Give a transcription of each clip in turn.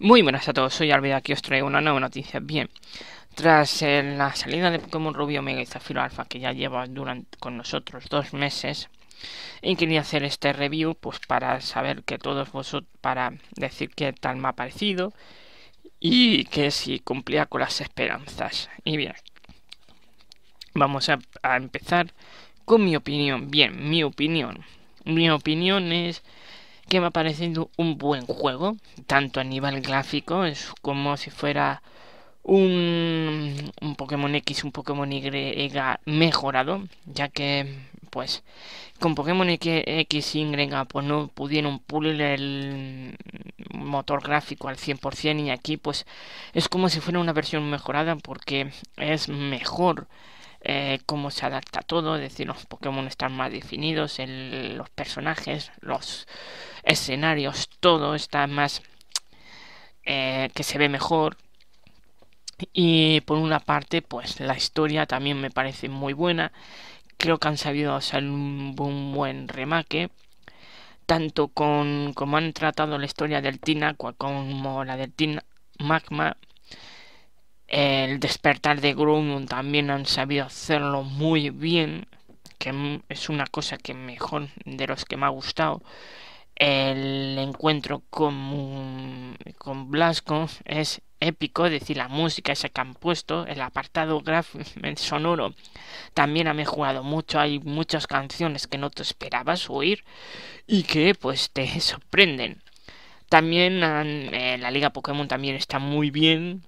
Muy buenas a todos, soy Alvida, aquí os traigo una nueva noticia. Bien, tras la salida de Pokémon Rubí, Omega y Zafiro Alpha, que ya lleva con nosotros 2 meses, y quería hacer este review pues para saber que todos vosotros, para decir qué tal me ha parecido y que si cumplía con las esperanzas. Y bien, vamos a empezar con mi opinión. Bien, mi opinión es que me ha parecido un buen juego, tanto a nivel gráfico, es como si fuera un Pokémon X, un Pokémon Y mejorado, ya que pues con Pokémon X y Y pues no pudieron pulir el motor gráfico al 100%, y aquí pues es como si fuera una versión mejorada porque es mejor. Cómo se adapta todo, es decir, los Pokémon están más definidos, los personajes, los escenarios, todo está más que se ve mejor. Y por una parte, pues la historia también me parece muy buena. Creo que han sabido hacer un buen remake, tanto como han tratado la historia del Team Aqua como la del Team Magma. El despertar de Groudon también han sabido hacerlo muy bien, que es una cosa que mejor de los que me ha gustado. El encuentro con Blasco es épico, es decir, la música esa que han puesto, el apartado sonoro también ha mejorado mucho. Hay muchas canciones que no te esperabas oír y que pues te sorprenden. También la Liga Pokémon también está muy bien.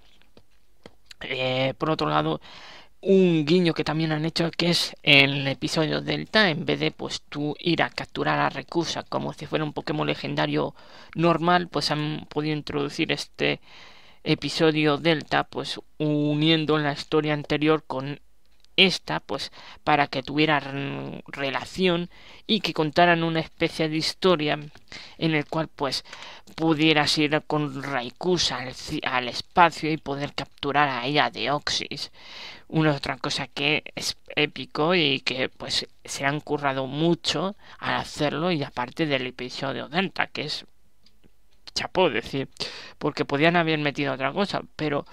Por otro lado, un guiño que también han hecho, que es el episodio Delta, en vez de pues tú ir a capturar a Recursa como si fuera un Pokémon legendario normal, pues han podido introducir este episodio Delta, pues uniendo la historia anterior con esta, pues para que tuviera relación y que contaran una especie de historia en el cual pues pudieras ir con Raikus al espacio y poder capturar a ella de Oxis. Una otra cosa que es épico y que pues se han currado mucho al hacerlo, y aparte del episodio Odenta, que es chapó, decir, porque podían haber metido otra cosa, pero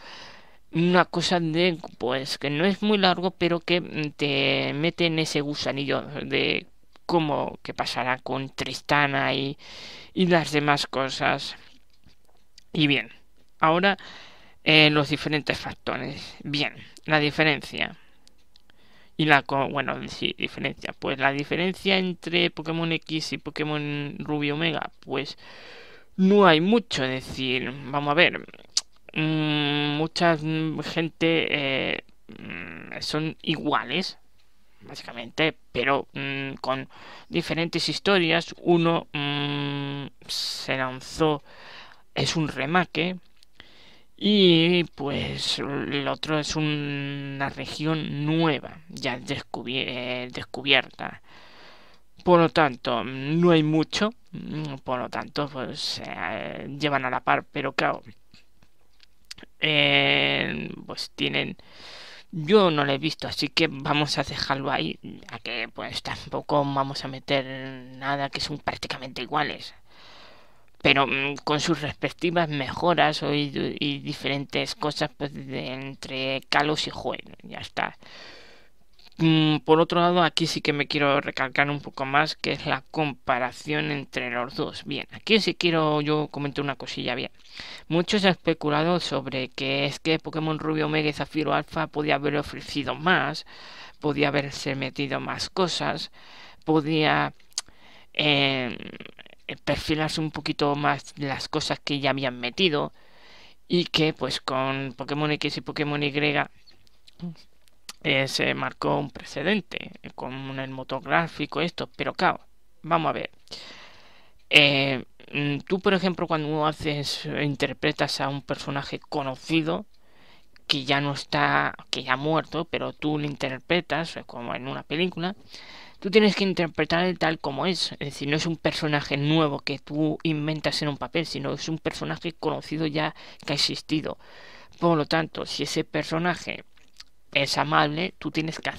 una cosa de pues que no es muy largo, pero que te mete en ese gusanillo de cómo que pasará con Tristana y las demás cosas. Y bien, ahora los diferentes factores. Bien, la diferencia. Y diferencia. Pues la diferencia entre Pokémon X y Pokémon Rubí Omega, pues no hay mucho. Es decir, vamos a ver. Mucha gente son iguales básicamente, pero con diferentes historias. Uno se lanzó, es un remake, y pues el otro es una región nueva ya descubierta. Por lo tanto, no hay mucho. Por lo tanto, pues llevan a la par, pero claro, pues tienen, yo no lo he visto, así que vamos a dejarlo ahí, ya que pues tampoco vamos a meter nada, que son prácticamente iguales, pero con sus respectivas mejoras y diferentes cosas pues entre Kalos y Johto. Ya está. Por otro lado, aquí sí que me quiero recalcar un poco más, que es la comparación entre los dos. Bien, aquí sí quiero yo comentar una cosilla. Bien, muchos han especulado sobre que es que Pokémon Rubí Omega y Zafiro Alpha podía haber ofrecido más, podía haberse metido más cosas, podía perfilarse un poquito más las cosas que ya habían metido, y que pues con Pokémon X y Pokémon Y se marcó un precedente con el motor gráfico, esto. Pero claro, vamos a ver, tú por ejemplo cuando interpretas a un personaje conocido que ya no está, que ya ha muerto, pero tú lo interpretas como en una película, tú tienes que interpretar el tal como es decir, no es un personaje nuevo que tú inventas en un papel, sino es un personaje conocido ya que ha existido. Por lo tanto, si ese personaje es amable, tú tienes que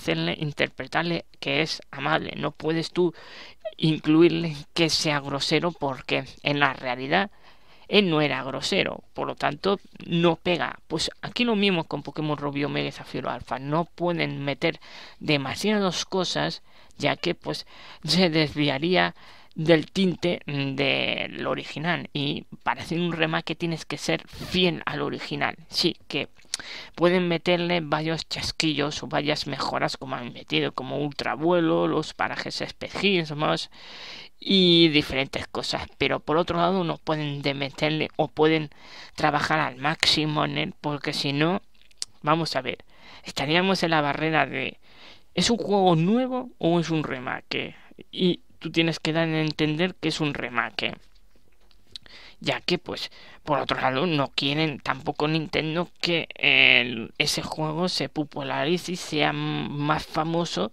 interpretarle que es amable. No puedes tú incluirle que sea grosero, porque en la realidad él no era grosero, por lo tanto no pega. Pues aquí lo mismo con Pokémon Rubí, Omega y Zafiro Alpha, no pueden meter demasiadas cosas, ya que pues se desviaría del tinte del original, y para hacer un remake tienes que ser fiel al original. Sí que pueden meterle varios chasquillos o varias mejoras, como han metido, como ultravuelo, los parajes espejismos y diferentes cosas, pero por otro lado no pueden meterle o pueden trabajar al máximo en él, porque si no, vamos a ver, estaríamos en la barrera de ¿es un juego nuevo o es un remake? Y tú tienes que dar a entender que es un remake, ya que pues por otro lado no quieren tampoco Nintendo que ese juego se popularice y sea más famoso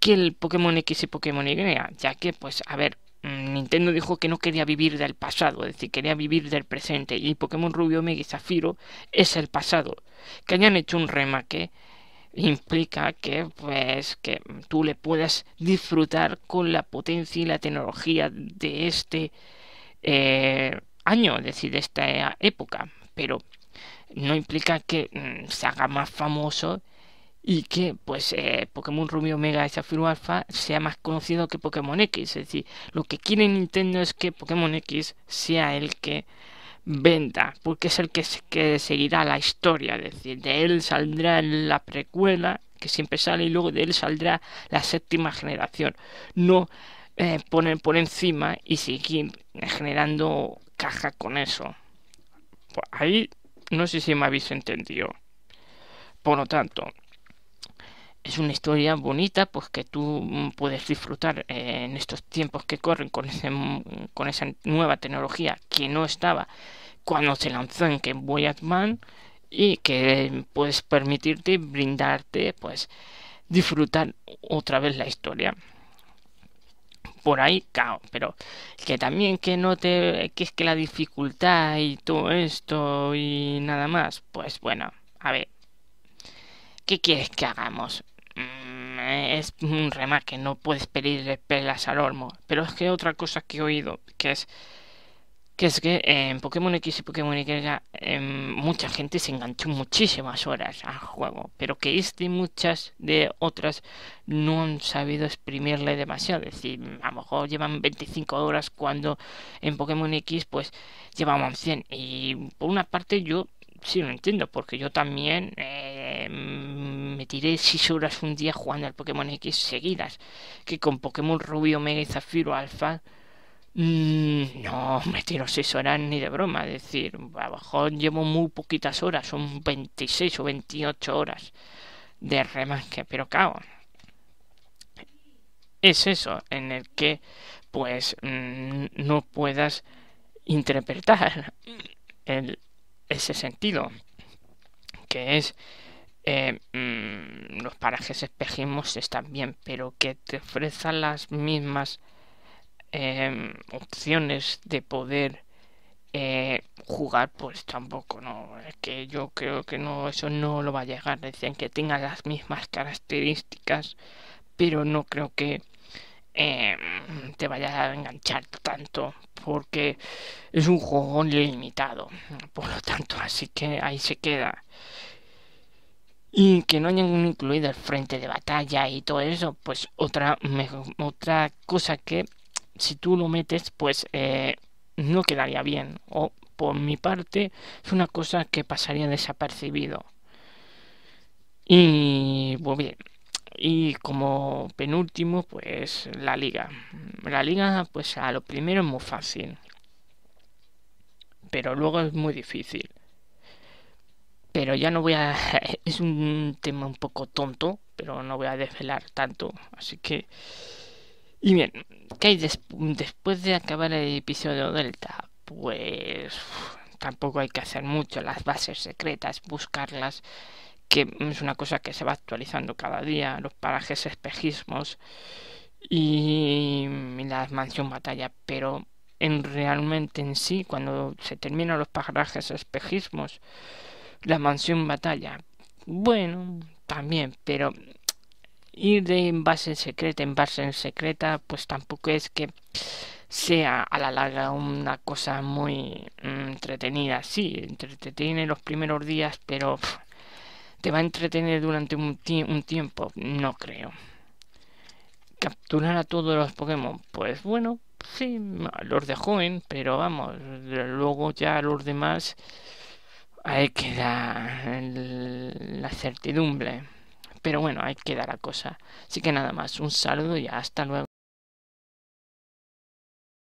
que el Pokémon X y Pokémon Y, ya que pues a ver, Nintendo dijo que no quería vivir del pasado, es decir, quería vivir del presente, y Pokémon Rubí, Omega y Zafiro es el pasado. Que hayan hecho un remake implica que pues que tú le puedas disfrutar con la potencia y la tecnología de este año, es decir, de esta época, pero no implica que se haga más famoso y que pues Pokémon Rubí, Omega y Zafiro Alpha sea más conocido que Pokémon X. Es decir, lo que quiere Nintendo es que Pokémon X sea el que venda, porque es el que seguirá la historia, es decir, de él saldrá la precuela, que siempre sale, y luego de él saldrá la séptima generación. No poner por encima y seguir generando caja con eso. Pues ahí no sé si me habéis entendido. Por lo tanto, es una historia bonita, pues que tú puedes disfrutar en estos tiempos que corren con esa nueva tecnología que no estaba cuando se lanzó en Game Boy Advance, y que puedes permitirte brindarte pues disfrutar otra vez la historia. Por ahí cao, pero que también que no te, que es que la dificultad y todo esto y nada más, pues bueno, a ver, ¿qué quieres que hagamos? Es un remake, no puedes pedirle pelas al olmo. Pero es que otra cosa que he oído, que en Pokémon X y Pokémon Y mucha gente se enganchó muchísimas horas al juego, pero que este y muchas de otras no han sabido exprimirle demasiado. Es decir, a lo mejor llevan 25 horas cuando en Pokémon X pues llevaban 100. Y por una parte yo sí lo entiendo, porque yo también me tiré 6 horas un día jugando al Pokémon X seguidas, que con Pokémon Rubí, Omega y Zafiro Alpha no me tiro 6 horas ni de broma. Es decir, a lo mejor llevo muy poquitas horas, son 26 o 28 horas de remake, pero cago. Es eso, en el que pues no puedas interpretar el ese sentido, que es los parajes espejismos están bien, pero que te ofrezcan las mismas opciones de poder jugar, pues tampoco, no, es que yo creo que no, eso no lo va a llegar. Decían que tengan las mismas características, pero no creo que te vaya a enganchar tanto, porque es un juego limitado, por lo tanto, así que ahí se queda. Y que no hayan incluido el frente de batalla y todo eso, pues otra cosa que si tú lo metes pues no quedaría bien, o por mi parte es una cosa que pasaría desapercibido. Y pues bien, y como penúltimo, pues la liga. La liga, pues a lo primero es muy fácil, pero luego es muy difícil. Pero ya no voy a... es un tema un poco tonto, pero no voy a desvelar tanto, así que... Y bien, ¿qué hay después de acabar el episodio Delta? Pues tampoco hay que hacer mucho, las bases secretas, buscarlas, que es una cosa que se va actualizando cada día, los parajes espejismos y la mansión batalla, pero realmente en sí, cuando se terminan los parajes espejismos, la mansión batalla, bueno, también, pero ir de base en secreta pues tampoco es que sea a la larga una cosa muy entretenida. Sí, entretiene los primeros días, pero te va a entretener durante un tiempo, no creo. Capturar a todos los Pokémon, pues bueno, sí, los de joven, pero vamos, luego ya los demás ahí queda la certidumbre. Pero bueno, ahí queda la cosa. Así que nada más, un saludo y hasta luego.